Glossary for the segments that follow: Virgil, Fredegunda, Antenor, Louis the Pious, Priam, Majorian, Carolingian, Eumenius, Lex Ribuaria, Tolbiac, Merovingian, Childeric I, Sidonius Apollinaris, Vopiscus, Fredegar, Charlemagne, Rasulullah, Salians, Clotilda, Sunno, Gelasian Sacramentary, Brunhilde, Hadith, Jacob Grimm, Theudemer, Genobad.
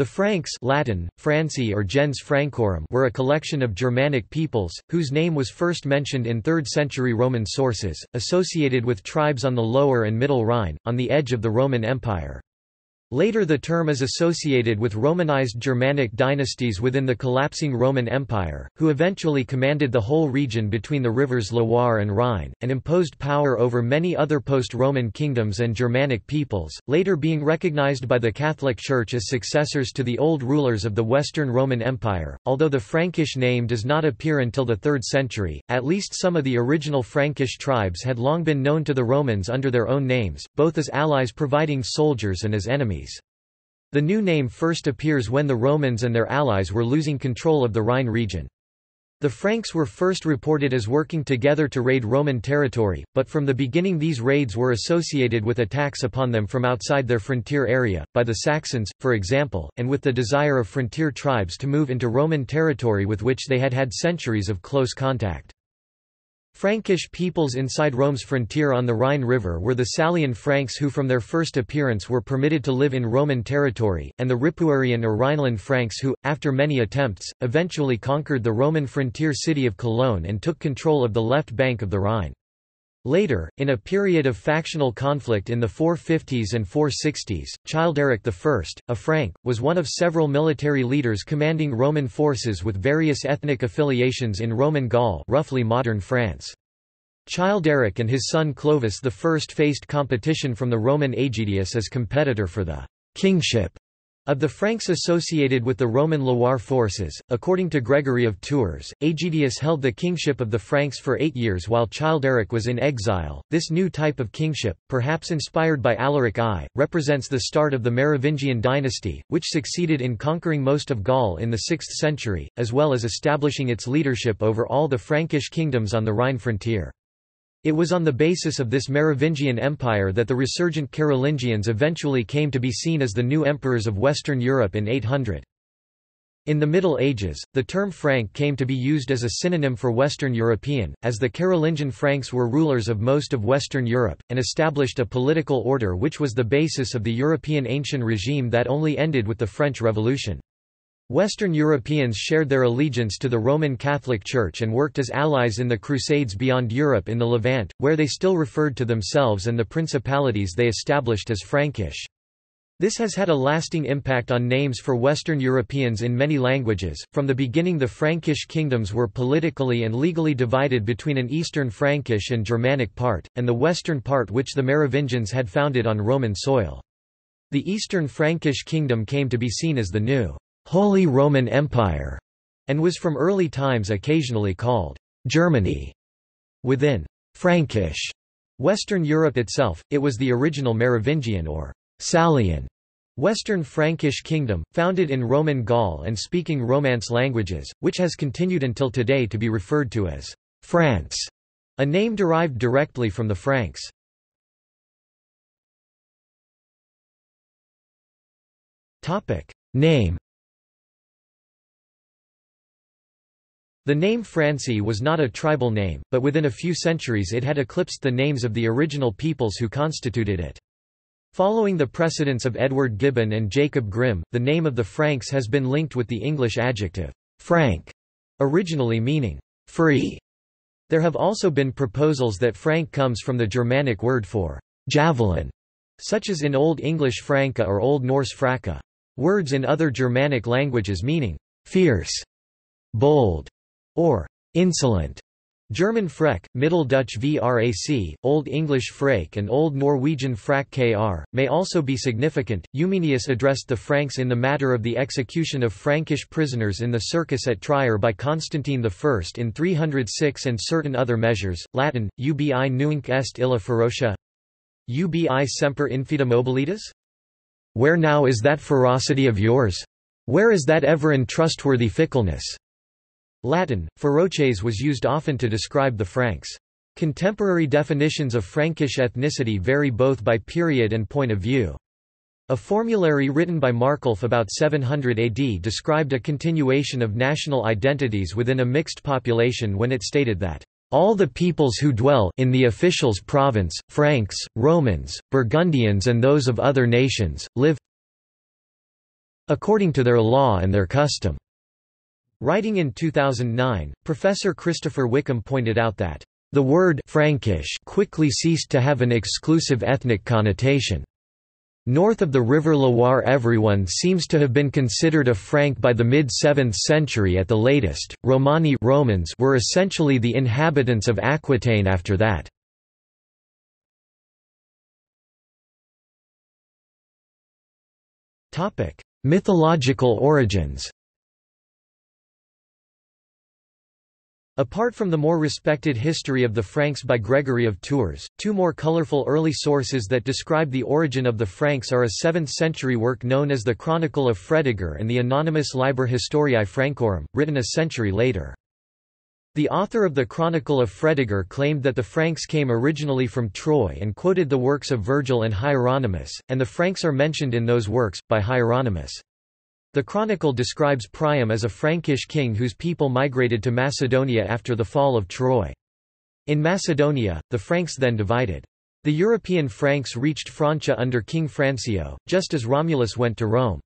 The Franks (Latin: Franci or gens Francorum) were a collection of Germanic peoples, whose name was first mentioned in 3rd-century Roman sources, associated with tribes on the Lower and Middle Rhine, on the edge of the Roman Empire. Later the term is associated with Romanized Germanic dynasties within the collapsing Roman Empire, who eventually commanded the whole region between the rivers Loire and Rhine, and imposed power over many other post-Roman kingdoms and Germanic peoples, later being recognized by the Catholic Church as successors to the old rulers of the Western Roman Empire. Although the Frankish name does not appear until the 3rd century, at least some of the original Frankish tribes had long been known to the Romans under their own names, both as allies providing soldiers and as enemies. The new name first appears when the Romans and their allies were losing control of the Rhine region. The Franks were first reported as working together to raid Roman territory, but from the beginning these raids were associated with attacks upon them from outside their frontier area, by the Saxons, for example, and with the desire of frontier tribes to move into Roman territory with which they had had centuries of close contact. Frankish peoples inside Rome's frontier on the Rhine River were the Salian Franks, who from their first appearance were permitted to live in Roman territory, and the Ripuarian or Rhineland Franks who, after many attempts, eventually conquered the Roman frontier city of Cologne and took control of the left bank of the Rhine. Later, in a period of factional conflict in the 450s and 460s, Childeric I, a Frank, was one of several military leaders commanding Roman forces with various ethnic affiliations in Roman Gaul, roughly modern France. Childeric and his son Clovis I faced competition from the Roman Aegidius as competitor for the kingship of the Franks associated with the Roman Loire forces. According to Gregory of Tours, Aegidius held the kingship of the Franks for 8 years while Childeric was in exile. This new type of kingship, perhaps inspired by Alaric I, represents the start of the Merovingian dynasty, which succeeded in conquering most of Gaul in the 6th century, as well as establishing its leadership over all the Frankish kingdoms on the Rhine frontier. It was on the basis of this Merovingian empire that the resurgent Carolingians eventually came to be seen as the new emperors of Western Europe in 800. In the Middle Ages, the term Frank came to be used as a synonym for Western European, as the Carolingian Franks were rulers of most of Western Europe, and established a political order which was the basis of the European ancient regime that only ended with the French Revolution. Western Europeans shared their allegiance to the Roman Catholic Church and worked as allies in the Crusades beyond Europe in the Levant, where they still referred to themselves and the principalities they established as Frankish. This has had a lasting impact on names for Western Europeans in many languages. From the beginning, the Frankish kingdoms were politically and legally divided between an Eastern Frankish and Germanic part, and the Western part which the Merovingians had founded on Roman soil. The Eastern Frankish kingdom came to be seen as the new Holy Roman Empire, and was from early times occasionally called Germany. Within Frankish Western Europe itself, it was the original Merovingian or Salian Western Frankish kingdom, founded in Roman Gaul and speaking Romance languages, which has continued until today to be referred to as France, a name derived directly from the Franks. Name. The name Franci was not a tribal name, but within a few centuries it had eclipsed the names of the original peoples who constituted it. Following the precedents of Edward Gibbon and Jacob Grimm, the name of the Franks has been linked with the English adjective Frank, originally meaning free. There have also been proposals that Frank comes from the Germanic word for javelin, such as in Old English Franca or Old Norse Fracca. Words in other Germanic languages meaning fierce, bold, or insolent. German Frek, Middle Dutch Vrac, Old English Freyk and Old Norwegian Frak Kr, may also be significant. Eumenius addressed the Franks in the matter of the execution of Frankish prisoners in the circus at Trier by Constantine I in 306 and certain other measures, Latin, ubi nunc est illa ferocia? Ubi semper infida mobilitas? Where now is that ferocity of yours? Where is that ever untrustworthy fickleness? Latin, feroces was used often to describe the Franks. Contemporary definitions of Frankish ethnicity vary both by period and point of view. A formulary written by Markulf about 700 AD described a continuation of national identities within a mixed population when it stated that all the peoples who dwell in the official's province, Franks, Romans, Burgundians and those of other nations, live according to their law and their custom." Writing in 2009, Professor Christopher Wickham pointed out that, "...the word Frankish quickly ceased to have an exclusive ethnic connotation. North of the river Loire everyone seems to have been considered a Frank by the mid-7th century at the latest. Romani Romans were essentially the inhabitants of Aquitaine after that." Mythological origins. Apart from the more respected history of the Franks by Gregory of Tours, two more colorful early sources that describe the origin of the Franks are a 7th-century work known as the Chronicle of Fredegar and the anonymous Liber Historiae Francorum, written a century later. The author of the Chronicle of Fredegar claimed that the Franks came originally from Troy and quoted the works of Virgil and Hieronymus, and the Franks are mentioned in those works, by Hieronymus. The chronicle describes Priam as a Frankish king whose people migrated to Macedonia after the fall of Troy. In Macedonia, the Franks then divided. The European Franks reached Francia under King Francio, just as Romulus went to Rome.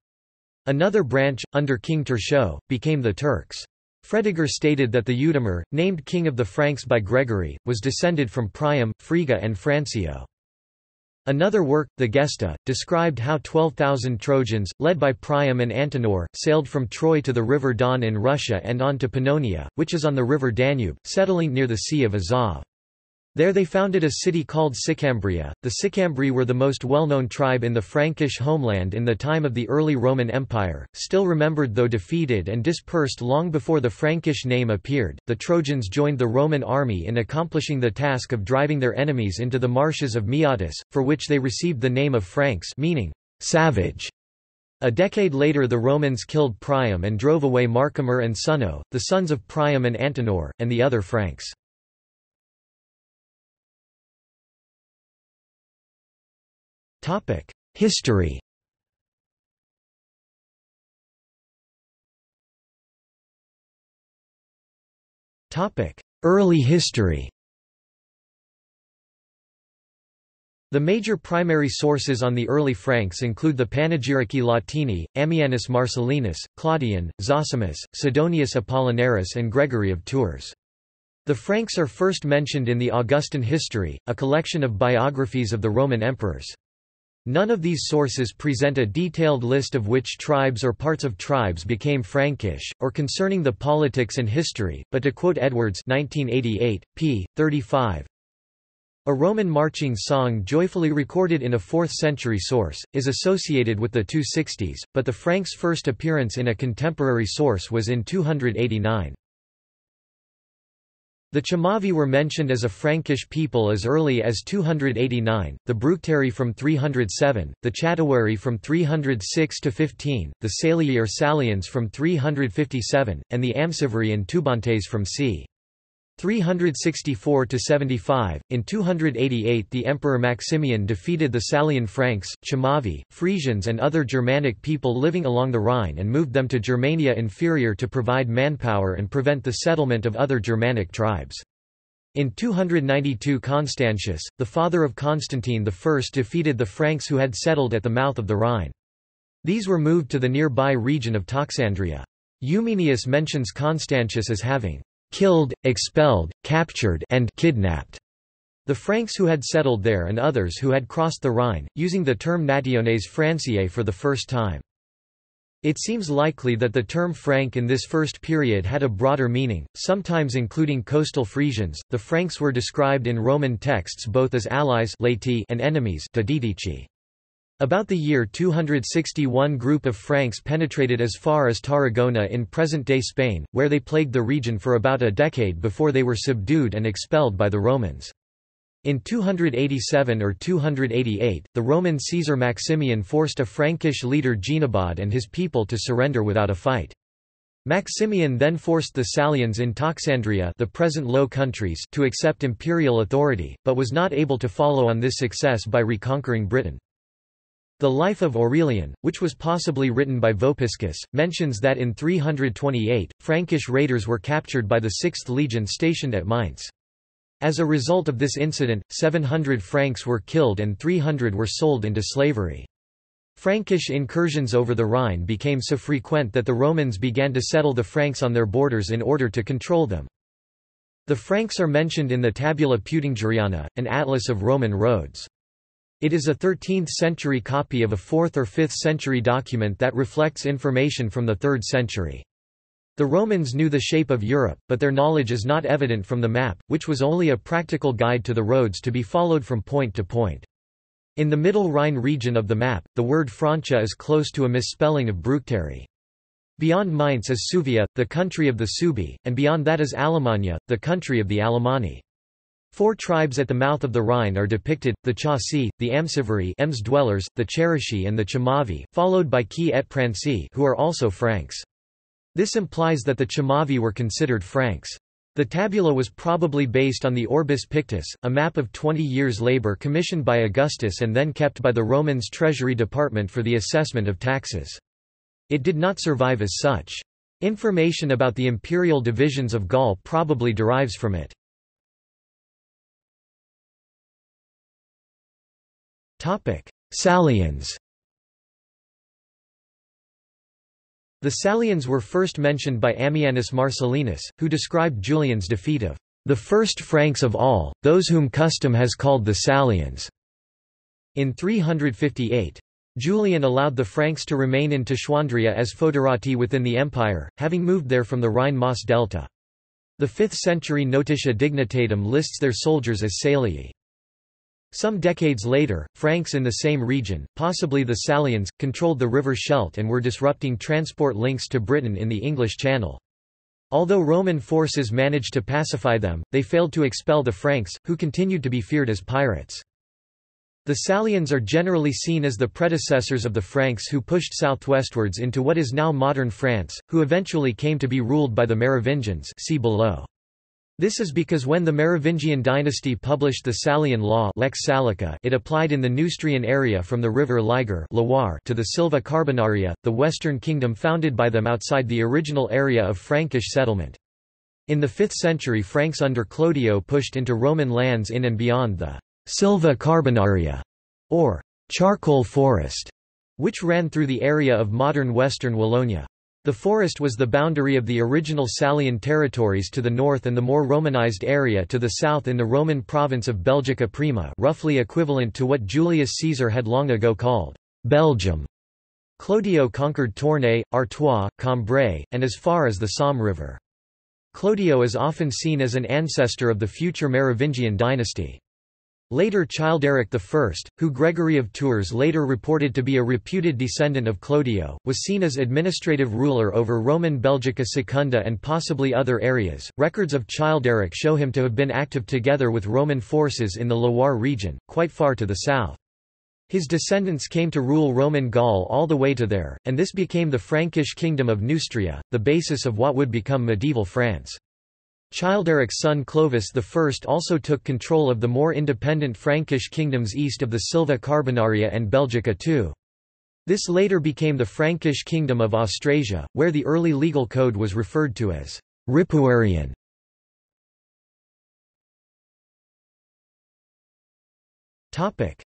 Another branch, under King Torchot, became the Turks. Fredegar stated that the Theudemer, named King of the Franks by Gregory, was descended from Priam, Phrygia and Francio. Another work, the Gesta, described how 12,000 Trojans, led by Priam and Antenor, sailed from Troy to the river Don in Russia and on to Pannonia, which is on the river Danube, settling near the Sea of Azov. There they founded a city called Sicambria. The Sicambri were the most well-known tribe in the Frankish homeland in the time of the early Roman Empire, still remembered though defeated and dispersed long before the Frankish name appeared. The Trojans joined the Roman army in accomplishing the task of driving their enemies into the marshes of Meotis, for which they received the name of Franks, meaning savage. A decade later the Romans killed Priam and drove away Marcomer and Sunno, the sons of Priam and Antenor, and the other Franks. History. Early history. The major primary sources on the early Franks include the Panegyrici Latini, Ammianus Marcellinus, Claudian, Zosimus, Sidonius Apollinaris and Gregory of Tours. The Franks are first mentioned in the Augustan History, a collection of biographies of the Roman emperors. None of these sources present a detailed list of which tribes or parts of tribes became Frankish, or concerning the politics and history, but to quote Edwards 1988, p. 35, a Roman marching song joyfully recorded in a 4th-century source, is associated with the 260s, but the Franks' first appearance in a contemporary source was in 289. The Chamavi were mentioned as a Frankish people as early as 289, the Bructeri from 307, the Chatuari from 306 to 15, the Salii or Salians from 357, and the Amcivari and Tubantes from c. 364 to 75. In 288, the Emperor Maximian defeated the Salian Franks, Chamavi, Frisians, and other Germanic people living along the Rhine and moved them to Germania Inferior to provide manpower and prevent the settlement of other Germanic tribes. In 292, Constantius, the father of Constantine I, defeated the Franks who had settled at the mouth of the Rhine. These were moved to the nearby region of Toxandria. Eumenius mentions Constantius as having killed, expelled, captured and kidnapped the Franks who had settled there and others who had crossed the Rhine, using the term nationes franciae for the first time. It seems likely that the term Frank in this first period had a broader meaning, sometimes including coastal Frisians. The Franks were described in Roman texts both as allies and enemies. About the year 261, group of Franks penetrated as far as Tarragona in present-day Spain, where they plagued the region for about a decade before they were subdued and expelled by the Romans. In 287 or 288, the Roman Caesar Maximian forced a Frankish leader Genobad and his people to surrender without a fight. Maximian then forced the Salians in Toxandria, the present Low Countries, to accept imperial authority, but was not able to follow on this success by reconquering Britain. The Life of Aurelian, which was possibly written by Vopiscus, mentions that in 328, Frankish raiders were captured by the 6th Legion stationed at Mainz. As a result of this incident, 700 Franks were killed and 300 were sold into slavery. Frankish incursions over the Rhine became so frequent that the Romans began to settle the Franks on their borders in order to control them. The Franks are mentioned in the Tabula Peutingeriana, an atlas of Roman roads. It is a 13th-century copy of a 4th or 5th-century document that reflects information from the 3rd century. The Romans knew the shape of Europe, but their knowledge is not evident from the map, which was only a practical guide to the roads to be followed from point to point. In the Middle Rhine region of the map, the word Francia is close to a misspelling of Bructeri. Beyond Mainz is Suvia, the country of the Subi, and beyond that is Alemannia, the country of the Alemanni. Four tribes at the mouth of the Rhine are depicted, the Chauci, the Amcivari, Ems dwellers, the Cherishi and the Chamavi, followed by Qui et Pranci, who are also Franks. This implies that the Chamavi were considered Franks. The tabula was probably based on the Orbis Pictus, a map of 20 years' labor commissioned by Augustus and then kept by the Romans' treasury department for the assessment of taxes. It did not survive as such. Information about the imperial divisions of Gaul probably derives from it. Salians. The Salians were first mentioned by Ammianus Marcellinus, who described Julian's defeat of the first Franks of all, those whom custom has called the Salians, in 358. Julian allowed the Franks to remain in Tischandria as foederati within the empire, having moved there from the Rhine-Maas delta. The 5th century Notitia Dignitatum lists their soldiers as Salii. Some decades later, Franks in the same region, possibly the Salians, controlled the river Scheldt and were disrupting transport links to Britain in the English Channel. Although Roman forces managed to pacify them, they failed to expel the Franks, who continued to be feared as pirates. The Salians are generally seen as the predecessors of the Franks who pushed southwestwards into what is now modern France, who eventually came to be ruled by the Merovingians, see below. This is because when the Merovingian dynasty published the Salian law Lex Salica, it applied in the Neustrian area from the river Loire to the Silva Carbonaria, the western kingdom founded by them outside the original area of Frankish settlement. In the 5th century Franks under Clodio pushed into Roman lands in and beyond the Silva Carbonaria, or charcoal forest, which ran through the area of modern western Wallonia. The forest was the boundary of the original Salian territories to the north and the more Romanized area to the south in the Roman province of Belgica Prima, roughly equivalent to what Julius Caesar had long ago called Belgium. Clodio conquered Tournai, Artois, Cambrai, and as far as the Somme River. Clodio is often seen as an ancestor of the future Merovingian dynasty. Later Childeric I, who Gregory of Tours later reported to be a reputed descendant of Clodio, was seen as administrative ruler over Roman Belgica Secunda and possibly other areas. Records of Childeric show him to have been active together with Roman forces in the Loire region, quite far to the south. His descendants came to rule Roman Gaul all the way to there, and this became the Frankish kingdom of Neustria, the basis of what would become medieval France. Childeric's son Clovis I also took control of the more independent Frankish kingdoms east of the Silva Carbonaria and Belgica too. This later became the Frankish kingdom of Austrasia, where the early legal code was referred to as Ripuarian.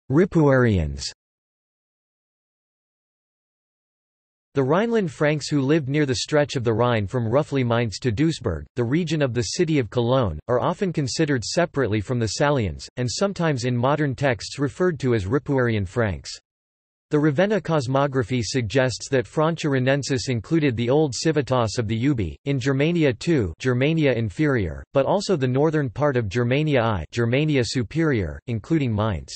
Ripuarians. The Rhineland Franks who lived near the stretch of the Rhine from roughly Mainz to Duisburg, the region of the city of Cologne, are often considered separately from the Salians, and sometimes in modern texts referred to as Ripuarian Franks. The Ravenna cosmography suggests that Francia Renensis included the old civitas of the Ubi, in Germania II Germania Inferior, but also the northern part of Germania I Germania Superior, including Mainz.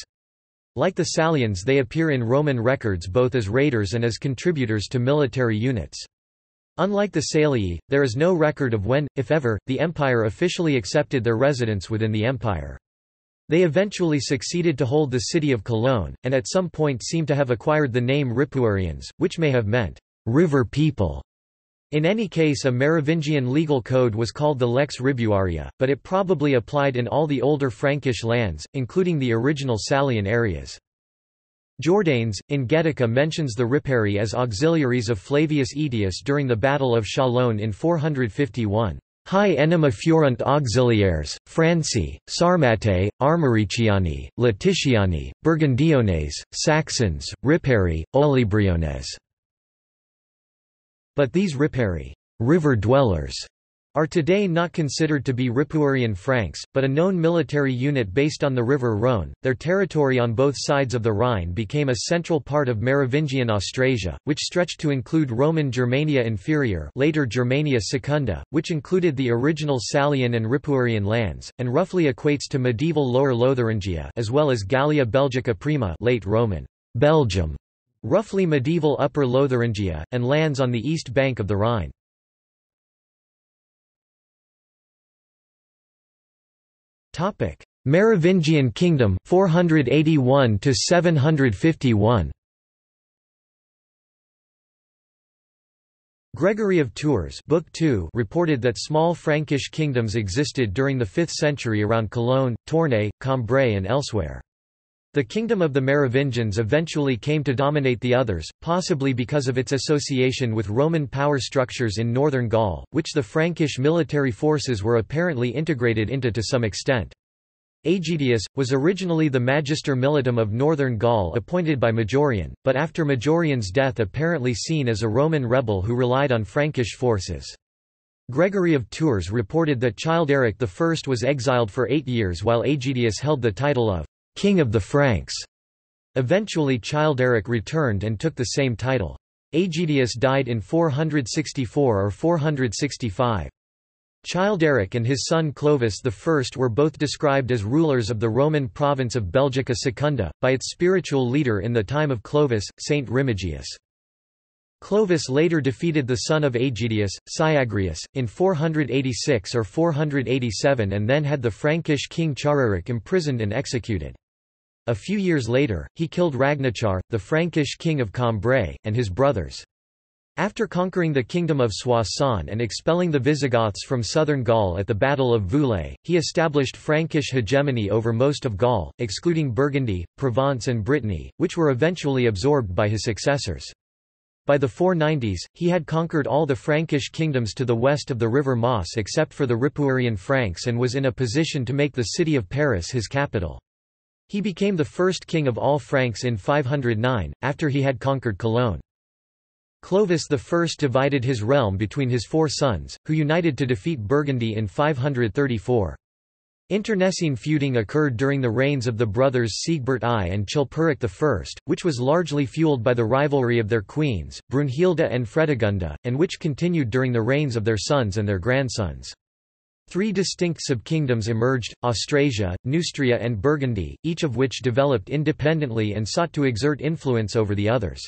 Like the Salians they appear in Roman records both as raiders and as contributors to military units. Unlike the Salii, there is no record of when, if ever, the empire officially accepted their residence within the empire. They eventually succeeded to hold the city of Cologne, and at some point seem to have acquired the name Ripuarians, which may have meant river people. In any case a Merovingian legal code was called the Lex Ribuaria, but it probably applied in all the older Frankish lands, including the original Salian areas. Jordanes, in Getica mentions the Ripari as auxiliaries of Flavius Aetius during the Battle of Chalonne in 451. Hi enema furunt auxiliaires, Franci, Sarmatae, Armoriciani, Laticiani, Burgundiones, Saxons, Ripari, Olibriones. But these Ripari, river dwellers, are today not considered to be Ripuarian Franks, but a known military unit based on the river Rhône. Their territory on both sides of the Rhine became a central part of Merovingian Austrasia, which stretched to include Roman Germania Inferior, later Germania Secunda, which included the original Salian and Ripuarian lands, and roughly equates to medieval Lower Lotharingia, as well as Gallia Belgica Prima, late Roman Belgium, roughly medieval Upper Lotharingia, and lands on the east bank of the Rhine. Merovingian Kingdom 481 to 751. Gregory of Tours, Book 2, reported that small Frankish kingdoms existed during the 5th century around Cologne, Tournai, Cambrai, and elsewhere. The kingdom of the Merovingians eventually came to dominate the others, possibly because of its association with Roman power structures in northern Gaul, which the Frankish military forces were apparently integrated into some extent. Aegidius was originally the magister militum of northern Gaul appointed by Majorian, but after Majorian's death apparently seen as a Roman rebel who relied on Frankish forces. Gregory of Tours reported that Childeric I was exiled for 8 years while Aegidius held the title of King of the Franks. Eventually Childeric returned and took the same title. Aegidius died in 464 or 465. Childeric and his son Clovis I were both described as rulers of the Roman province of Belgica Secunda, by its spiritual leader in the time of Clovis, Saint Remigius. Clovis later defeated the son of Aegidius, Syagrius, in 486 or 487 and then had the Frankish king Chararic imprisoned and executed. A few years later, he killed Ragnachar, the Frankish king of Cambrai, and his brothers. After conquering the kingdom of Soissons and expelling the Visigoths from southern Gaul at the Battle of Voulay, he established Frankish hegemony over most of Gaul, excluding Burgundy, Provence and Brittany, which were eventually absorbed by his successors. By the 490s, he had conquered all the Frankish kingdoms to the west of the river Maas except for the Ripuarian Franks and was in a position to make the city of Paris his capital. He became the first king of all Franks in 509, after he had conquered Cologne. Clovis I divided his realm between his 4 sons, who united to defeat Burgundy in 534. Internecine feuding occurred during the reigns of the brothers Siegbert I and Chilperic I, which was largely fueled by the rivalry of their queens, Brunhilde and Fredegunda, and which continued during the reigns of their sons and their grandsons. 3 distinct subkingdoms emerged, Austrasia, Neustria and Burgundy, each of which developed independently and sought to exert influence over the others.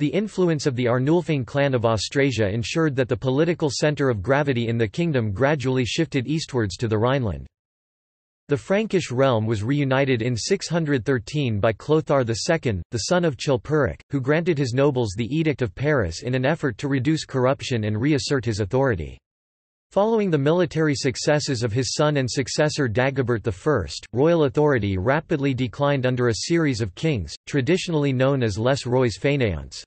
The influence of the Arnulfing clan of Austrasia ensured that the political centre of gravity in the kingdom gradually shifted eastwards to the Rhineland. The Frankish realm was reunited in 613 by Clothar II, the son of Chilperic, who granted his nobles the Edict of Paris in an effort to reduce corruption and reassert his authority. Following the military successes of his son and successor Dagobert I, royal authority rapidly declined under a series of kings, traditionally known as les rois fainéants.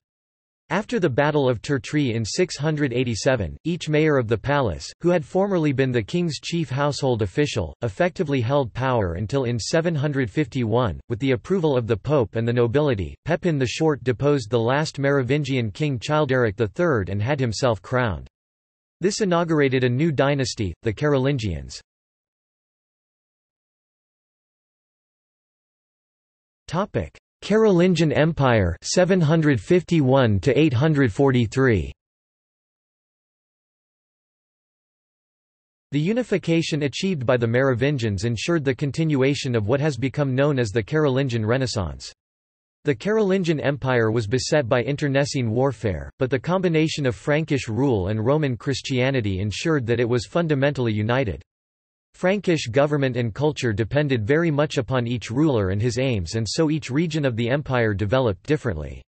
After the Battle of Tertris in 687, each mayor of the palace, who had formerly been the king's chief household official, effectively held power until in 751, with the approval of the pope and the nobility, Pepin the Short deposed the last Merovingian king Childeric III and had himself crowned. This inaugurated a new dynasty, the Carolingians. Carolingian Empire 751 to 843. The unification achieved by the Merovingians ensured the continuation of what has become known as the Carolingian Renaissance. The Carolingian Empire was beset by internecine warfare, but the combination of Frankish rule and Roman Christianity ensured that it was fundamentally united. Frankish government and culture depended very much upon each ruler and his aims, and so each region of the empire developed differently.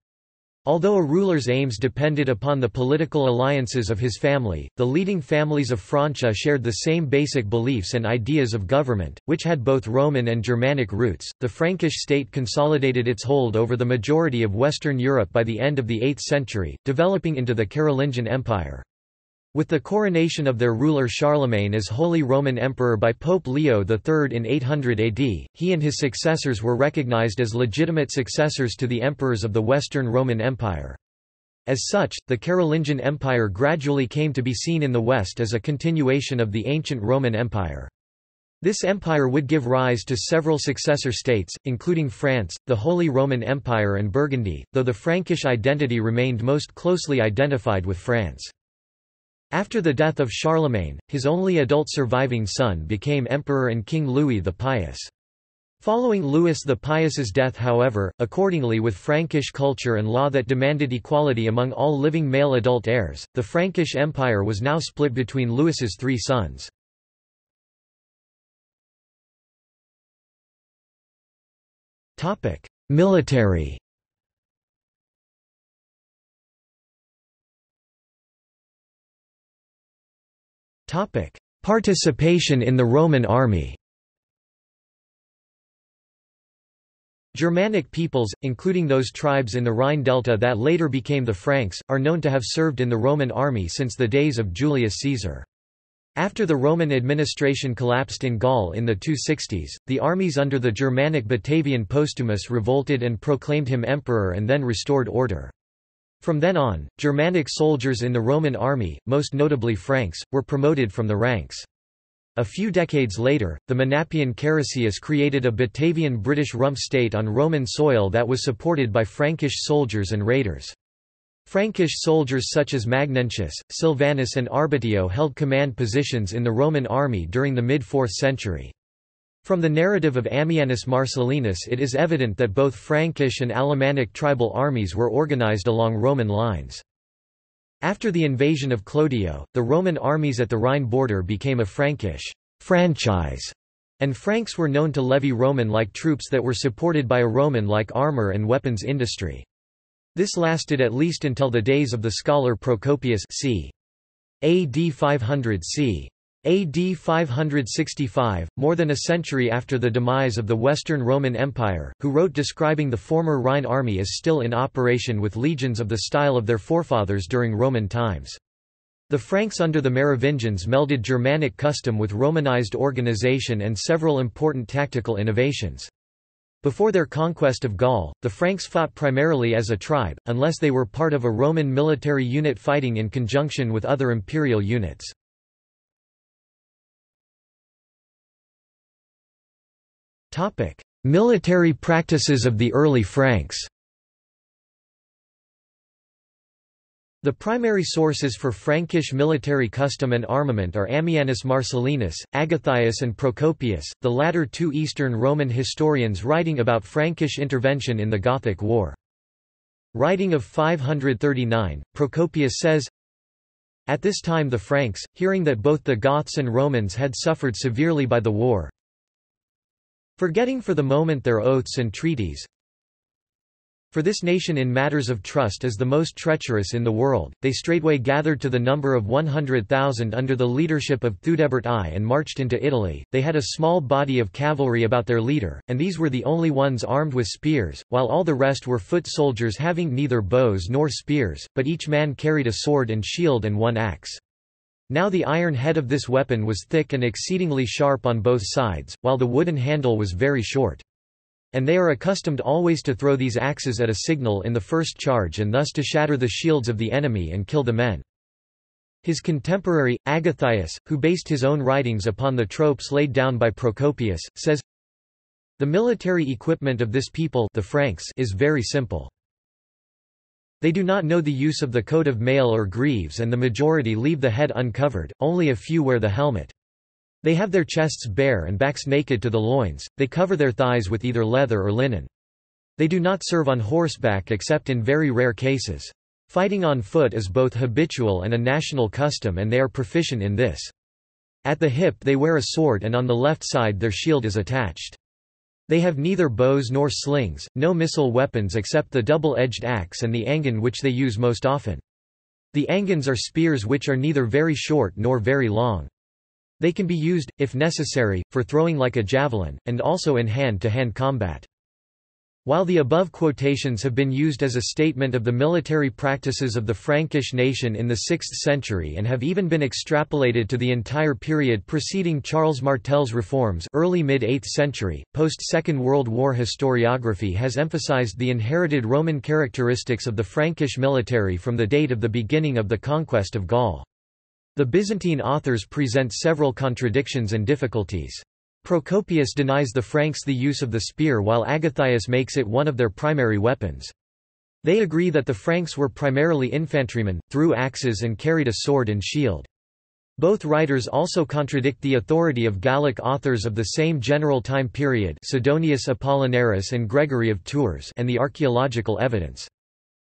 Although a ruler's aims depended upon the political alliances of his family, the leading families of Francia shared the same basic beliefs and ideas of government, which had both Roman and Germanic roots. The Frankish state consolidated its hold over the majority of Western Europe by the end of the 8th century, developing into the Carolingian Empire. With the coronation of their ruler Charlemagne as Holy Roman Emperor by Pope Leo III in 800 AD, he and his successors were recognized as legitimate successors to the emperors of the Western Roman Empire. As such, the Carolingian Empire gradually came to be seen in the West as a continuation of the ancient Roman Empire. This empire would give rise to several successor states, including France, the Holy Roman Empire and Burgundy, though the Frankish identity remained most closely identified with France. After the death of Charlemagne, his only adult surviving son became Emperor and King Louis the Pious. Following Louis the Pious' death, however, accordingly with Frankish culture and law that demanded equality among all living male adult heirs, the Frankish Empire was now split between Louis's three sons. Military. Participation in the Roman army. Germanic peoples, including those tribes in the Rhine Delta that later became the Franks, are known to have served in the Roman army since the days of Julius Caesar. After the Roman administration collapsed in Gaul in the 260s, the armies under the Germanic Batavian Postumus revolted and proclaimed him emperor and then restored order. From then on, Germanic soldiers in the Roman army, most notably Franks, were promoted from the ranks. A few decades later, the Menapian Carausius created a Batavian British rump state on Roman soil that was supported by Frankish soldiers and raiders. Frankish soldiers such as Magnentius, Silvanus and Arbitio held command positions in the Roman army during the mid-4th century. From the narrative of Ammianus Marcellinus it is evident that both Frankish and Alemannic tribal armies were organized along Roman lines. After the invasion of Clodio, the Roman armies at the Rhine border became a Frankish franchise, and Franks were known to levy Roman-like troops that were supported by a Roman-like armor and weapons industry. This lasted at least until the days of the scholar Procopius c. AD 500 c. AD 565, more than a century after the demise of the Western Roman Empire, who wrote describing the former Rhine army as still in operation with legions of the style of their forefathers during Roman times. The Franks under the Merovingians melded Germanic custom with Romanized organization and several important tactical innovations. Before their conquest of Gaul, the Franks fought primarily as a tribe, unless they were part of a Roman military unit fighting in conjunction with other imperial units. Military practices of the early Franks. The primary sources for Frankish military custom and armament are Ammianus Marcellinus, Agathias and Procopius, the latter two Eastern Roman historians writing about Frankish intervention in the Gothic War. Writing of 539, Procopius says, "At this time the Franks, hearing that both the Goths and Romans had suffered severely by the war, forgetting for the moment their oaths and treaties, for this nation in matters of trust is the most treacherous in the world, they straightway gathered to the number of 100,000 under the leadership of Theudemer I and marched into Italy. They had a small body of cavalry about their leader, and these were the only ones armed with spears, while all the rest were foot soldiers having neither bows nor spears, but each man carried a sword and shield and one axe. Now the iron head of this weapon was thick and exceedingly sharp on both sides, while the wooden handle was very short. And they are accustomed always to throw these axes at a signal in the first charge and thus to shatter the shields of the enemy and kill the men." His contemporary, Agathias, who based his own writings upon the tropes laid down by Procopius, says, "The military equipment of this people, the Franks, is very simple. They do not know the use of the coat of mail or greaves, and the majority leave the head uncovered, only a few wear the helmet. They have their chests bare and backs naked to the loins, they cover their thighs with either leather or linen. They do not serve on horseback except in very rare cases. Fighting on foot is both habitual and a national custom, and they are proficient in this. At the hip they wear a sword, and on the left side their shield is attached. They have neither bows nor slings, no missile weapons except the double-edged axe and the angen, which they use most often. The angens are spears which are neither very short nor very long. They can be used, if necessary, for throwing like a javelin, and also in hand-to-hand combat. While the above quotations have been used as a statement of the military practices of the Frankish nation in the 6th century and have even been extrapolated to the entire period preceding Charles Martel's reforms, early mid-8th century, post-Second World War historiography has emphasized the inherited Roman characteristics of the Frankish military from the date of the beginning of the conquest of Gaul. The Byzantine authors present several contradictions and difficulties. Procopius denies the Franks the use of the spear while Agathias makes it one of their primary weapons. They agree that the Franks were primarily infantrymen, threw axes and carried a sword and shield. Both writers also contradict the authority of Gallic authors of the same general time period, Sidonius Apollinaris and Gregory of Tours, and the archaeological evidence.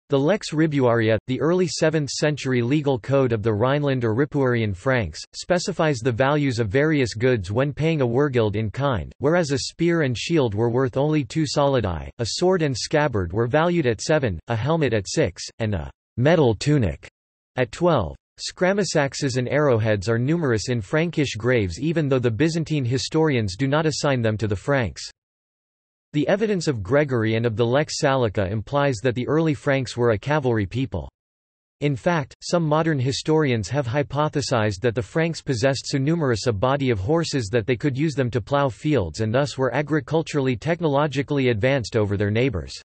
The Lex Ribuaria, the early 7th century legal code of the Rhineland or Ripuarian Franks, specifies the values of various goods when paying a wergild in kind, whereas a spear and shield were worth only 2 solidi, a sword and scabbard were valued at 7, a helmet at 6, and a metal tunic at 12. Scramisaxes and arrowheads are numerous in Frankish graves even though the Byzantine historians do not assign them to the Franks. The evidence of Gregory and of the Lex Salica implies that the early Franks were a cavalry people. In fact, some modern historians have hypothesized that the Franks possessed so numerous a body of horses that they could use them to plow fields and thus were agriculturally technologically advanced over their neighbors.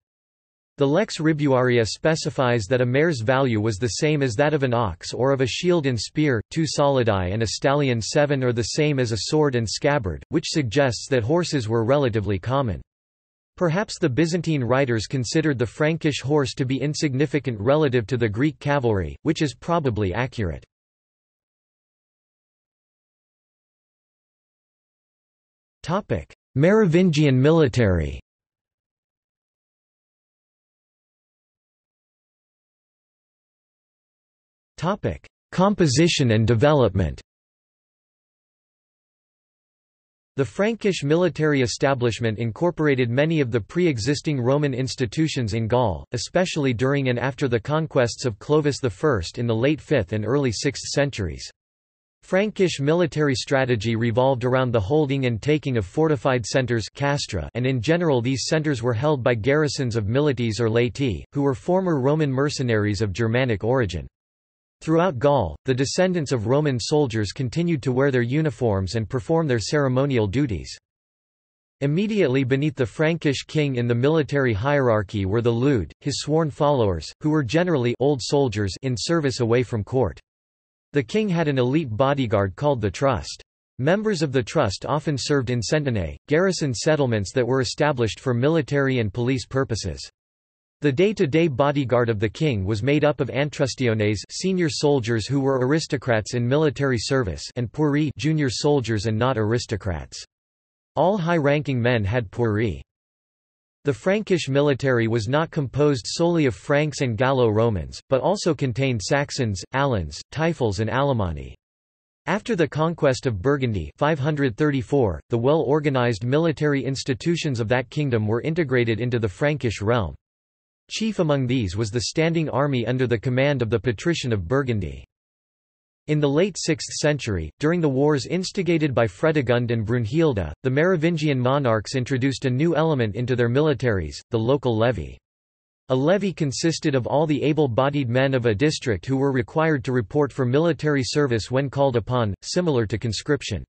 The Lex Ribuaria specifies that a mare's value was the same as that of an ox or of a shield and spear, 2 solidi and a stallion 7 or the same as a sword and scabbard, which suggests that horses were relatively common. Perhaps the Byzantine writers considered the Frankish horse to be insignificant relative to the Greek cavalry, which is probably accurate. Merovingian military. Composition and development. The Frankish military establishment incorporated many of the pre-existing Roman institutions in Gaul, especially during and after the conquests of Clovis I in the late 5th and early 6th centuries. Frankish military strategy revolved around the holding and taking of fortified centres, castra, and in general these centres were held by garrisons of milites or laeti, who were former Roman mercenaries of Germanic origin. Throughout Gaul, the descendants of Roman soldiers continued to wear their uniforms and perform their ceremonial duties. Immediately beneath the Frankish king in the military hierarchy were the leude, his sworn followers, who were generally old soldiers in service away from court. The king had an elite bodyguard called the trust. Members of the trust often served in centenae, garrison settlements that were established for military and police purposes. The day-to-day bodyguard of the king was made up of antrustiones, senior soldiers who were aristocrats in military service, and pueri, junior soldiers and not aristocrats. All high-ranking men had pueri. The Frankish military was not composed solely of Franks and Gallo-Romans, but also contained Saxons, Alans, Tifels and Alemanni. After the conquest of Burgundy 534, the well-organized military institutions of that kingdom were integrated into the Frankish realm. Chief among these was the standing army under the command of the patrician of Burgundy. In the late 6th century, during the wars instigated by Fredegund and Brunhilde, the Merovingian monarchs introduced a new element into their militaries, the local levy. A levy consisted of all the able-bodied men of a district who were required to report for military service when called upon, similar to conscription.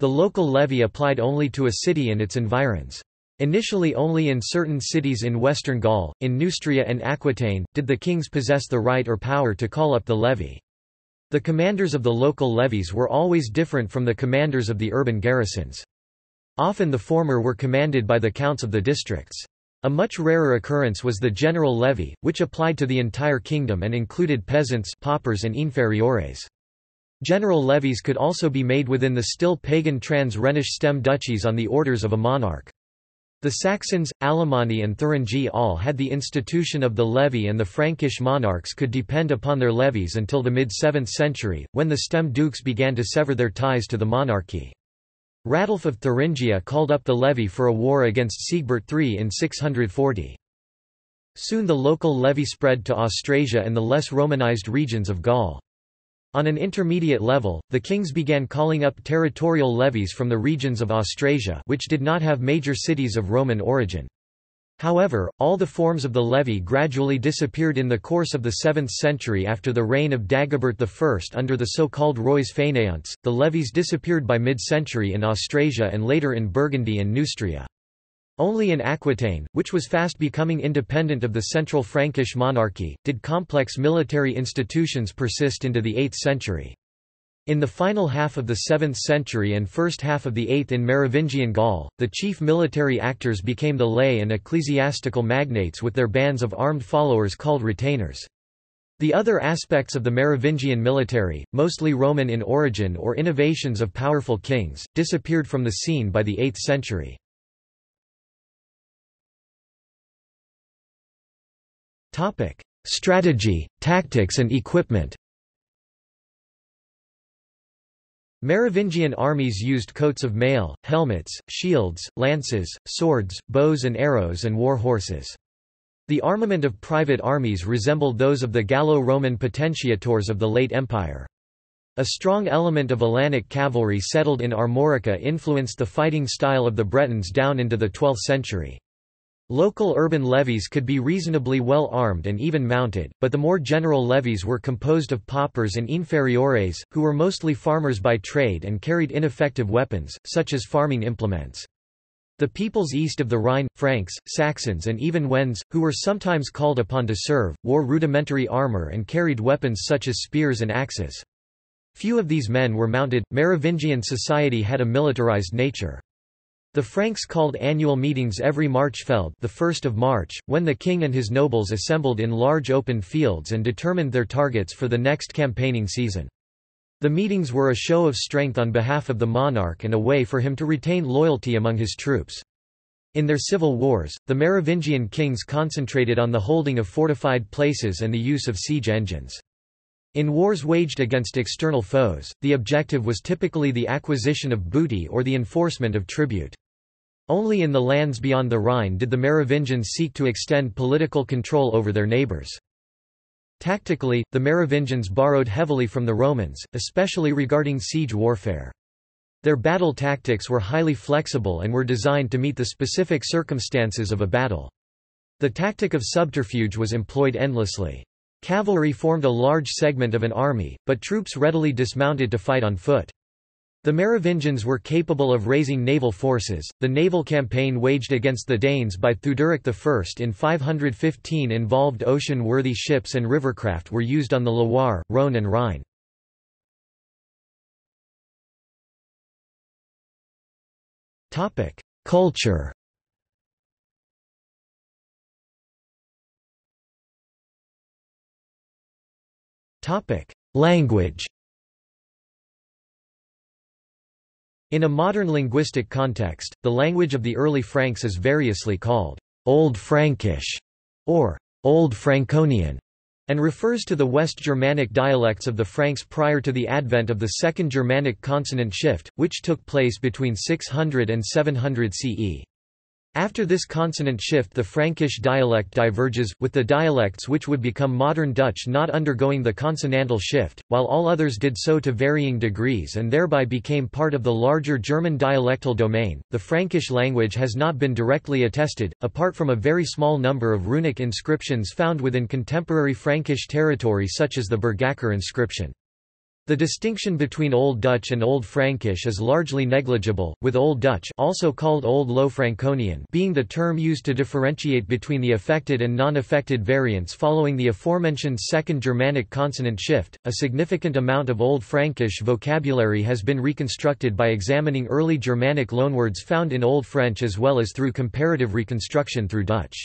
The local levy applied only to a city and its environs. Initially only in certain cities in western Gaul, in Neustria and Aquitaine, did the kings possess the right or power to call up the levy. The commanders of the local levies were always different from the commanders of the urban garrisons. Often the former were commanded by the counts of the districts. A much rarer occurrence was the general levy, which applied to the entire kingdom and included peasants, paupers and inferiores. General levies could also be made within the still pagan trans-Rhenish stem duchies on the orders of a monarch. The Saxons, Alemanni and Thuringi all had the institution of the levy and the Frankish monarchs could depend upon their levies until the mid-7th century, when the stem dukes began to sever their ties to the monarchy. Radulf of Thuringia called up the levy for a war against Siegbert III in 640. Soon the local levy spread to Austrasia and the less Romanized regions of Gaul. On an intermediate level, the kings began calling up territorial levies from the regions of Austrasia, which did not have major cities of Roman origin. However, all the forms of the levy gradually disappeared in the course of the 7th century after the reign of Dagobert I under the so-called rois fainéants. The levies disappeared by mid-century in Austrasia and later in Burgundy and Neustria. Only in Aquitaine, which was fast becoming independent of the central Frankish monarchy, did complex military institutions persist into the 8th century. In the final half of the 7th century and first half of the 8th in Merovingian Gaul, the chief military actors became the lay and ecclesiastical magnates with their bands of armed followers called retainers. The other aspects of the Merovingian military, mostly Roman in origin or innovations of powerful kings, disappeared from the scene by the 8th century. Strategy, tactics and equipment. Merovingian armies used coats of mail, helmets, shields, lances, swords, bows and arrows and war horses. The armament of private armies resembled those of the Gallo-Roman potentiators of the late Empire. A strong element of Alanic cavalry settled in Armorica influenced the fighting style of the Bretons down into the 12th century. Local urban levies could be reasonably well armed and even mounted, but the more general levies were composed of paupers and inferiores, who were mostly farmers by trade and carried ineffective weapons, such as farming implements. The peoples east of the Rhine, Franks, Saxons and even Wends, who were sometimes called upon to serve, wore rudimentary armor and carried weapons such as spears and axes. Few of these men were mounted. Merovingian society had a militarized nature. The Franks called annual meetings every Marchfeld, the 1st of March, when the king and his nobles assembled in large open fields and determined their targets for the next campaigning season. The meetings were a show of strength on behalf of the monarch and a way for him to retain loyalty among his troops. In their civil wars, the Merovingian kings concentrated on the holding of fortified places and the use of siege engines. In wars waged against external foes, the objective was typically the acquisition of booty or the enforcement of tribute. Only in the lands beyond the Rhine did the Merovingians seek to extend political control over their neighbors. Tactically, the Merovingians borrowed heavily from the Romans, especially regarding siege warfare. Their battle tactics were highly flexible and were designed to meet the specific circumstances of a battle. The tactic of subterfuge was employed endlessly. Cavalry formed a large segment of an army, but troops readily dismounted to fight on foot. The Merovingians were capable of raising naval forces. The naval campaign waged against the Danes by Theuderic I in 515 involved ocean-worthy ships and rivercraft were used on the Loire, Rhône and Rhine. Culture. Language. In a modern linguistic context, the language of the early Franks is variously called Old Frankish or Old Franconian, and refers to the West Germanic dialects of the Franks prior to the advent of the Second Germanic consonant shift, which took place between 600 and 700 CE. After this consonant shift, the Frankish dialect diverges, with the dialects which would become modern Dutch not undergoing the consonantal shift, while all others did so to varying degrees and thereby became part of the larger German dialectal domain. The Frankish language has not been directly attested, apart from a very small number of runic inscriptions found within contemporary Frankish territory, such as the Bergacker inscription. The distinction between Old Dutch and Old Frankish is largely negligible, with Old Dutch, also called Old Low Franconian, being the term used to differentiate between the affected and non-affected variants following the aforementioned Second Germanic consonant shift. A significant amount of Old Frankish vocabulary has been reconstructed by examining early Germanic loanwords found in Old French as well as through comparative reconstruction through Dutch.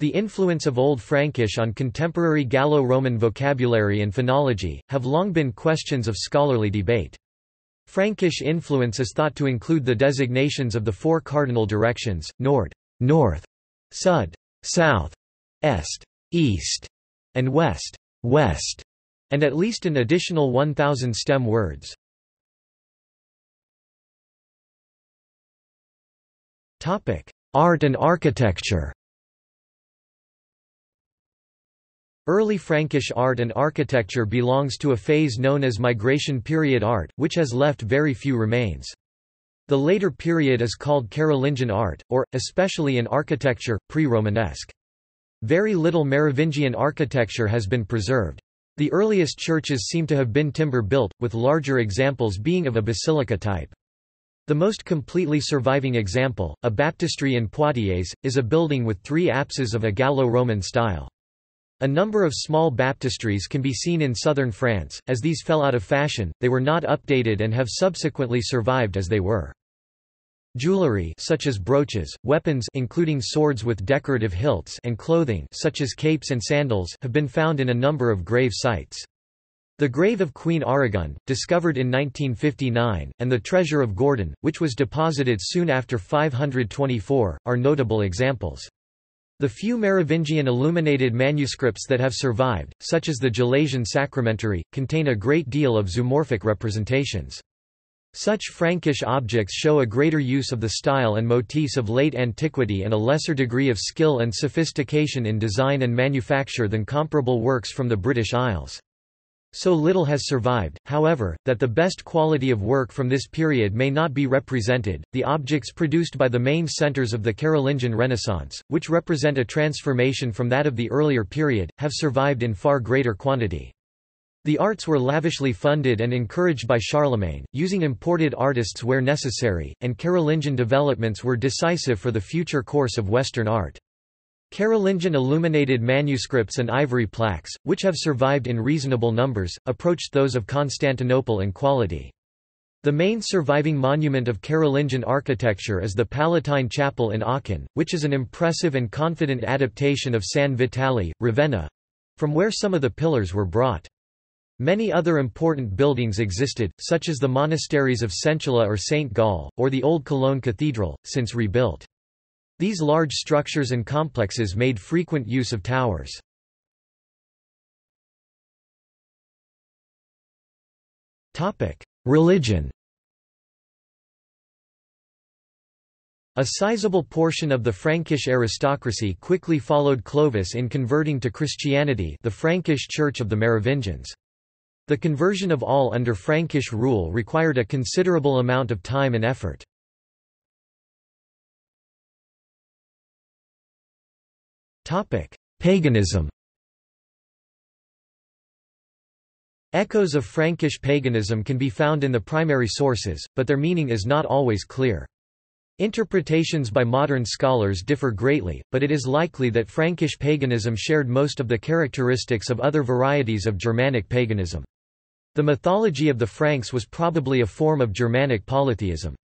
The influence of Old Frankish on contemporary Gallo-Roman vocabulary and phonology have long been questions of scholarly debate. Frankish influence is thought to include the designations of the four cardinal directions: Nord, north; Sud, south; Est, east; and West, west; and at least an additional 1,000 stem words. Topic: Art and architecture. Early Frankish art and architecture belongs to a phase known as Migration Period art, which has left very few remains. The later period is called Carolingian art, or, especially in architecture, pre-Romanesque. Very little Merovingian architecture has been preserved. The earliest churches seem to have been timber-built, with larger examples being of a basilica type. The most completely surviving example, a baptistry in Poitiers, is a building with three apses of a Gallo-Roman style. A number of small baptistries can be seen in southern France. As these fell out of fashion, they were not updated and have subsequently survived as they were. Jewelry such as brooches, weapons including swords with decorative hilts, and clothing such as capes and sandals have been found in a number of grave sites. The grave of Queen Aragon, discovered in 1959, and the treasure of Gordon, which was deposited soon after 524, are notable examples. The few Merovingian illuminated manuscripts that have survived, such as the Gelasian Sacramentary, contain a great deal of zoomorphic representations. Such Frankish objects show a greater use of the style and motifs of late antiquity and a lesser degree of skill and sophistication in design and manufacture than comparable works from the British Isles. So little has survived, however, that the best quality of work from this period may not be represented. The objects produced by the main centres of the Carolingian Renaissance, which represent a transformation from that of the earlier period, have survived in far greater quantity. The arts were lavishly funded and encouraged by Charlemagne, using imported artists where necessary, and Carolingian developments were decisive for the future course of Western art. Carolingian illuminated manuscripts and ivory plaques, which have survived in reasonable numbers, approached those of Constantinople in quality. The main surviving monument of Carolingian architecture is the Palatine Chapel in Aachen, which is an impressive and confident adaptation of San Vitale, Ravenna, from where some of the pillars were brought. Many other important buildings existed, such as the monasteries of Centula or St. Gall, or the old Cologne Cathedral, since rebuilt. These large structures and complexes made frequent use of towers. Religion. A sizable portion of the Frankish aristocracy quickly followed Clovis in converting to Christianity, the Frankish Church of the Merovingians. The conversion of all under Frankish rule required a considerable amount of time and effort. Paganism. Echoes of Frankish paganism can be found in the primary sources, but their meaning is not always clear. Interpretations by modern scholars differ greatly, but it is likely that Frankish paganism shared most of the characteristics of other varieties of Germanic paganism. The mythology of the Franks was probably a form of Germanic polytheism.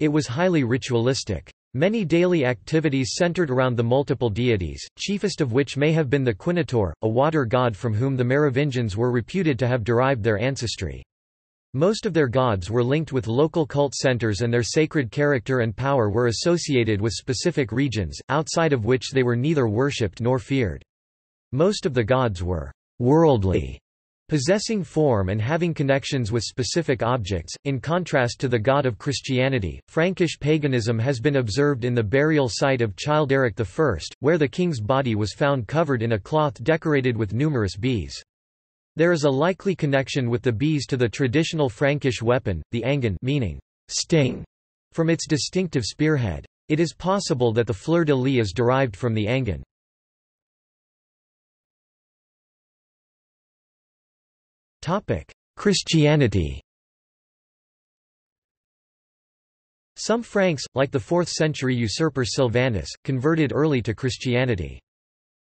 It was highly ritualistic. Many daily activities centered around the multiple deities, chiefest of which may have been the Quinator, a water god from whom the Merovingians were reputed to have derived their ancestry. Most of their gods were linked with local cult centers, and their sacred character and power were associated with specific regions, outside of which they were neither worshipped nor feared. Most of the gods were worldly, possessing form and having connections with specific objects, in contrast to the god of Christianity. Frankish paganism has been observed in the burial site of Childeric I, where the king's body was found covered in a cloth decorated with numerous bees. There is a likely connection with the bees to the traditional Frankish weapon, the angen, meaning sting, from its distinctive spearhead. It is possible that the fleur-de-lis is derived from the angen. Christianity. Some Franks, like the 4th-century usurper Silvanus, converted early to Christianity.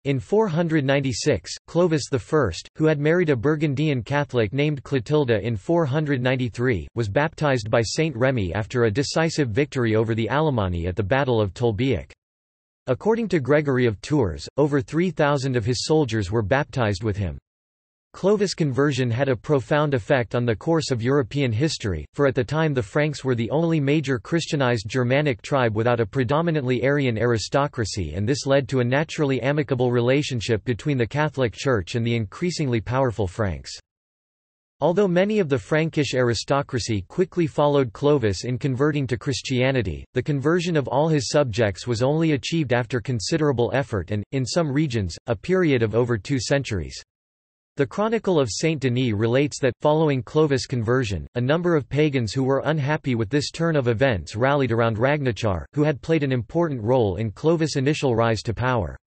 In 496, Clovis I, who had married a Burgundian Catholic named Clotilda in 493, was baptized by Saint Remi after a decisive victory over the Alemanni at the Battle of Tolbiac. According to Gregory of Tours, over 3,000 of his soldiers were baptized with him. Clovis' conversion had a profound effect on the course of European history, for at the time the Franks were the only major Christianized Germanic tribe without a predominantly Aryan aristocracy, and this led to a naturally amicable relationship between the Catholic Church and the increasingly powerful Franks. Although many of the Frankish aristocracy quickly followed Clovis in converting to Christianity, the conversion of all his subjects was only achieved after considerable effort and, in some regions, a period of over 2 centuries. The Chronicle of Saint Denis relates that, following Clovis' conversion, a number of pagans who were unhappy with this turn of events rallied around Ragnachar, who had played an important role in Clovis' initial rise to power.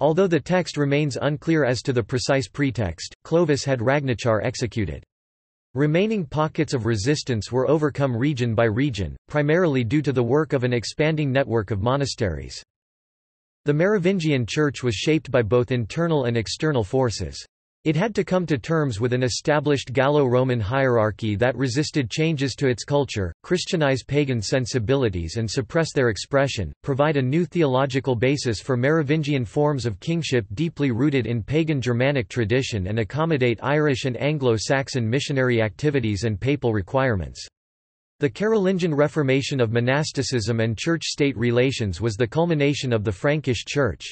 Although the text remains unclear as to the precise pretext, Clovis had Ragnachar executed. Remaining pockets of resistance were overcome region by region, primarily due to the work of an expanding network of monasteries. The Merovingian Church was shaped by both internal and external forces. It had to come to terms with an established Gallo-Roman hierarchy that resisted changes to its culture, Christianize pagan sensibilities and suppress their expression, provide a new theological basis for Merovingian forms of kingship deeply rooted in pagan Germanic tradition, and accommodate Irish and Anglo-Saxon missionary activities and papal requirements. The Carolingian Reformation of monasticism and church-state relations was the culmination of the Frankish Church.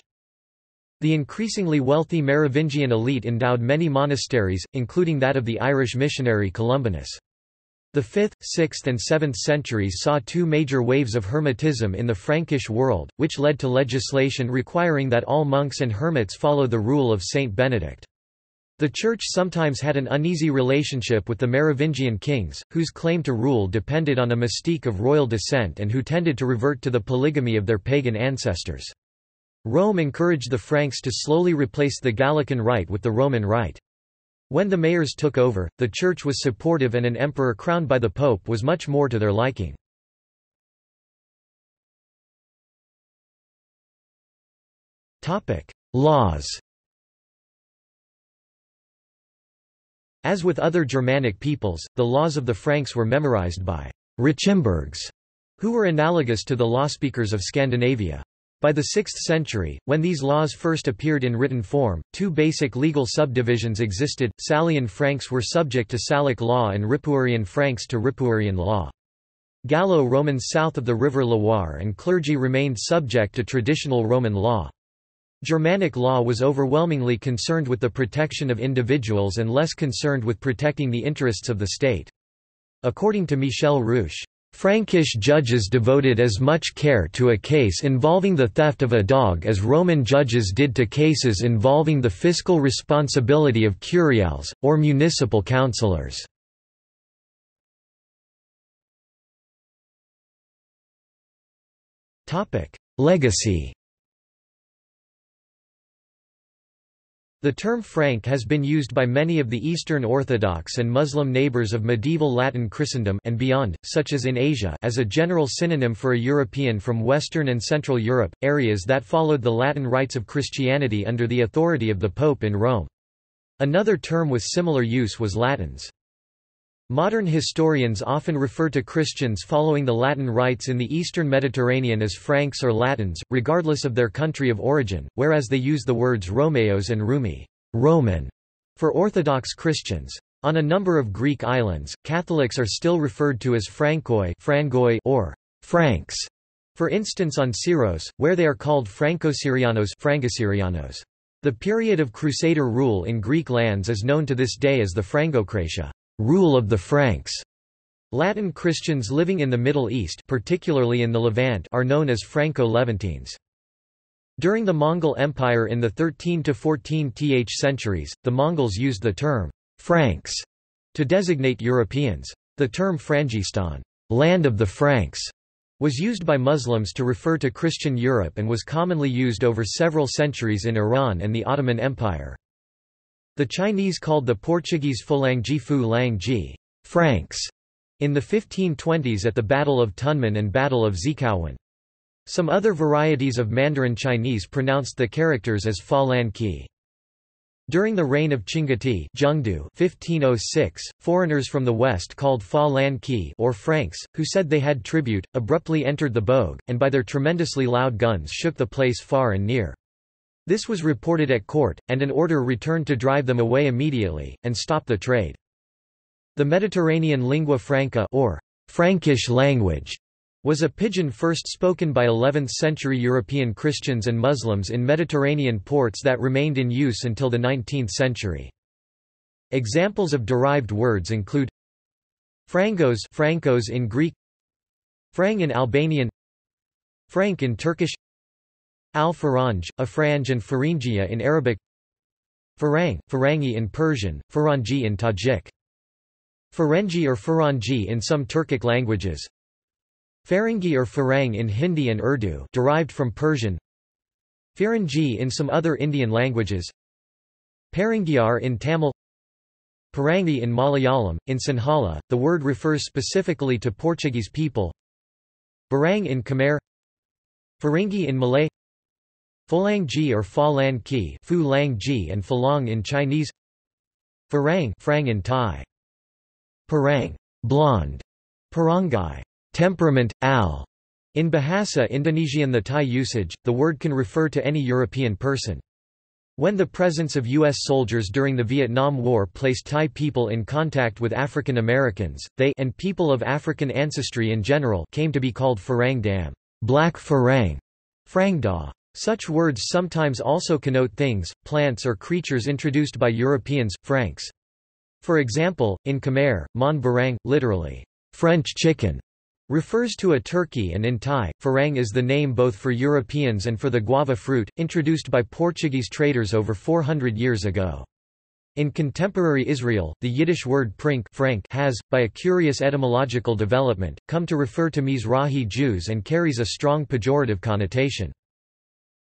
The increasingly wealthy Merovingian elite endowed many monasteries, including that of the Irish missionary Columbanus. The 5th, 6th and 7th centuries saw two major waves of hermetism in the Frankish world, which led to legislation requiring that all monks and hermits follow the rule of Saint Benedict. The Church sometimes had an uneasy relationship with the Merovingian kings, whose claim to rule depended on a mystique of royal descent and who tended to revert to the polygamy of their pagan ancestors. Rome encouraged the Franks to slowly replace the Gallican rite with the Roman rite. When the mayors took over, the Church was supportive, and an emperor crowned by the Pope was much more to their liking. Laws. As with other Germanic peoples, the laws of the Franks were memorized by «Richimbergs», who were analogous to the lawspeakers of Scandinavia. By the 6th century, when these laws first appeared in written form, two basic legal subdivisions existed. Salian Franks were subject to Salic law and Ripuarian Franks to Ripuarian law. Gallo-Romans south of the river Loire and clergy remained subject to traditional Roman law. Germanic law was overwhelmingly concerned with the protection of individuals and less concerned with protecting the interests of the state. According to Michel Rouche, Frankish judges devoted as much care to a case involving the theft of a dog as Roman judges did to cases involving the fiscal responsibility of curiales, or municipal councillors. Legacy. The term Frank has been used by many of the Eastern Orthodox and Muslim neighbors of medieval Latin Christendom and beyond, such as in Asia, as a general synonym for a European from Western and Central Europe, areas that followed the Latin rites of Christianity under the authority of the Pope in Rome. Another term with similar use was Latins. Modern historians often refer to Christians following the Latin rites in the Eastern Mediterranean as Franks or Latins, regardless of their country of origin, whereas they use the words Romaeos and Rumi, Roman, for Orthodox Christians. On a number of Greek islands, Catholics are still referred to as Francoi or Franks, for instance on Syros, where they are called Francosyrianos. The period of Crusader rule in Greek lands is known to this day as the Frangocratia. Rule of the Franks. Latin Christians living in the Middle East, particularly in the Levant, are known as Franco-Levantines. During the Mongol Empire in the 13th to 14th centuries, the Mongols used the term Franks to designate Europeans. The term Frangistan, land of the Franks, was used by Muslims to refer to Christian Europe and was commonly used over several centuries in Iran and the Ottoman Empire. The Chinese called the Portuguese Fulangji Fu Langji, Franks, in the 1520s at the Battle of Tunmen and Battle of Zikaowen. Some other varieties of Mandarin Chinese pronounced the characters as Fa Lan Qi. During the reign of Chingati 1506, foreigners from the west called Fa Lan Qi or Franks, who said they had tribute, abruptly entered the Bogue, and by their tremendously loud guns shook the place far and near. This was reported at court, and an order returned to drive them away immediately, and stop the trade. The Mediterranean lingua franca or Frankish language was a pidgin first spoken by 11th-century European Christians and Muslims in Mediterranean ports that remained in use until the 19th century. Examples of derived words include Frangos in Greek, Frang in Albanian, Frank in Turkish, Al-Faranj, Afranj and Faringia in Arabic, Farang, Farangi in Persian, Farangi in Tajik. Ferengi or Farangi in some Turkic languages. Farangi or Farang in Hindi and Urdu, derived from Persian. Firangi in some other Indian languages. Parangiar in Tamil. Parangi in Malayalam. In Sinhala, the word refers specifically to Portuguese people. Barang in Khmer. Farangi in Malay. Phalangji or Phalan Ki, Fu Lang Ji and Phalang in Chinese. Farang, Frang in Thai. Parang, blonde. Parangai, temperament, al. In Bahasa Indonesian, the Thai usage, the word can refer to any European person. When the presence of U.S. soldiers during the Vietnam War placed Thai people in contact with African Americans, they and people of African ancestry in general came to be called Farang Dam, black Farang, Frangda. Such words sometimes also connote things, plants or creatures introduced by Europeans, Franks. For example, in Khmer, mon barang, literally, French chicken, refers to a turkey, and in Thai, farang is the name both for Europeans and for the guava fruit, introduced by Portuguese traders over 400 years ago. In contemporary Israel, the Yiddish word prink Frank has, by a curious etymological development, come to refer to Mizrahi Jews and carries a strong pejorative connotation.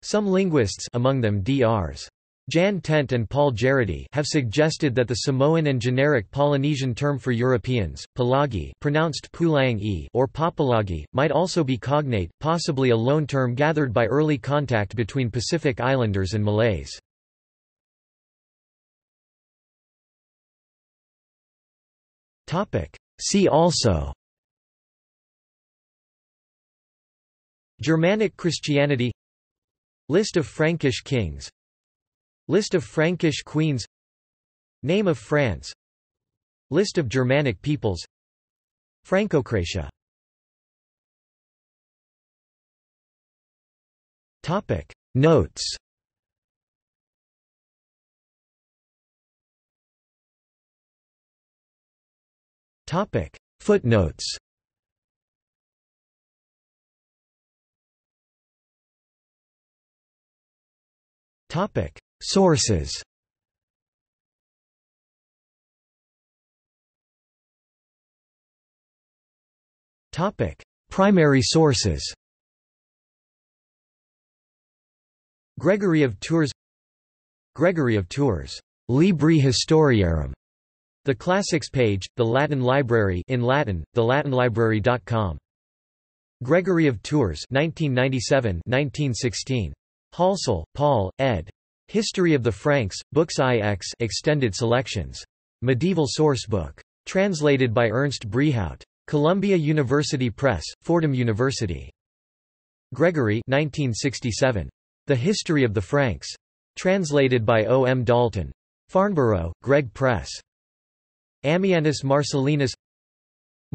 Some linguists, among them Drs. Jan Tent and Paul Gerardy, have suggested that the Samoan and generic Polynesian term for Europeans, Palagi, pronounced Pulang-e or Papalagi, might also be cognate, possibly a loan term gathered by early contact between Pacific Islanders and Malays. Topic: See also. Germanic Christianity. List of Frankish kings. List of Frankish queens. Name of France. List of Germanic peoples. Francocratia. Topic: Notes. Topic: Footnotes. Topic: Sources. Topic: Primary sources. Gregory of Tours. Gregory of Tours, Libri Historiarum. The Classics page, the Latin Library in Latin, thelatinlibrary.com. Gregory of Tours, 1997-1916. Halsell, Paul, ed. History of the Franks, Books IX, Extended Selections. Medieval Sourcebook. Translated by Ernst Brehout. Columbia University Press, Fordham University. Gregory, 1967. The History of the Franks. Translated by O. M. Dalton. Farnborough, Gregg Press. Ammianus Marcellinus.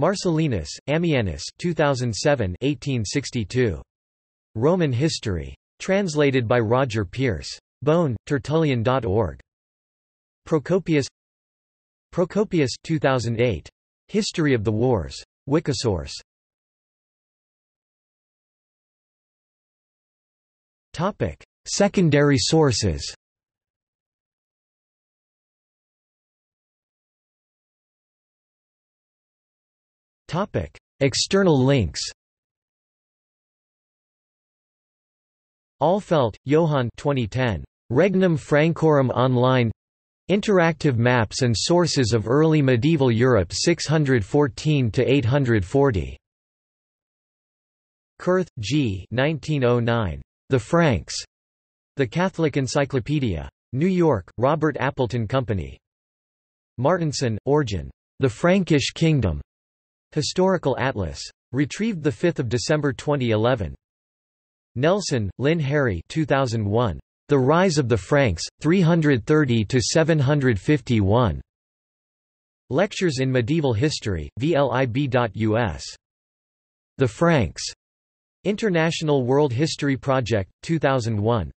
Marcellinus, Ammianus, 2007, 1862. Roman History. Translated by Roger Pierce. Bone, Tertullian.org. Procopius. Procopius, 2008. History of the Wars. Wikisource. Topic: Secondary sources. Topic: External links. Alfelt, Johann, 2010. Regnum Francorum Online. Interactive maps and sources of early medieval Europe 614–840. Kurth, G. 1909. The Franks. The Catholic Encyclopedia. New York, Robert Appleton Company. Martinson, Origin. The Frankish Kingdom. Historical Atlas. Retrieved 5 December 2011. Nelson, Lynn Harry, 2001. The Rise of the Franks, 330–751. Lectures in Medieval History, vlib.us. The Franks. International World History Project, 2001.